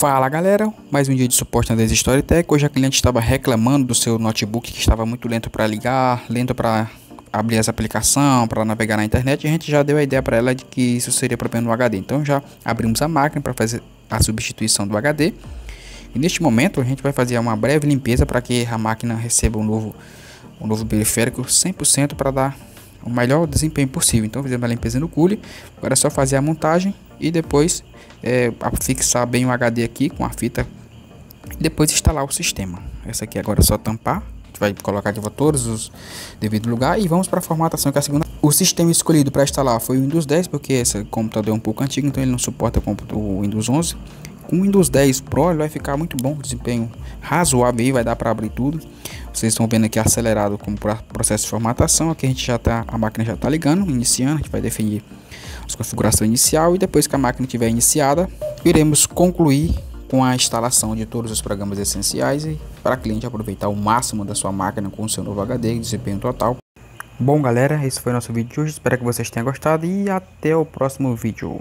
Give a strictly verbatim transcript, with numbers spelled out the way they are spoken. Fala galera, mais um dia de suporte na Desistory Tech. Hoje a cliente estava reclamando do seu notebook que estava muito lento para ligar, lento para abrir as aplicações, para navegar na internet, e a gente já deu a ideia para ela de que isso seria problema no H D. Então já abrimos a máquina para fazer a substituição do H D e neste momento a gente vai fazer uma breve limpeza para que a máquina receba um novo, um novo periférico cem por cento para dar o melhor desempenho possível. Então fizemos a limpeza no cooler, agora é só fazer a montagem e depois é, fixar bem o H D aqui com a fita e depois instalar o sistema. Essa aqui agora é só tampar, a gente vai colocar de volta todos os devido lugar e vamos para a formatação, que é a segunda. O sistema escolhido para instalar foi o Windows dez, porque esse computador é um pouco antigo, então ele não suporta o Windows onze. Com o Windows dez Pro ele vai ficar muito bom, desempenho razoável aí, vai dar para abrir tudo. Vocês estão vendo aqui acelerado como processo de formatação. Aqui a gente já tá, a máquina já está ligando, iniciando. A gente vai definir as configurações inicial e depois que a máquina estiver iniciada, iremos concluir com a instalação de todos os programas essenciais e para a cliente aproveitar o máximo da sua máquina com o seu novo H D e desempenho total. Bom galera, esse foi o nosso vídeo de hoje, espero que vocês tenham gostado e até o próximo vídeo.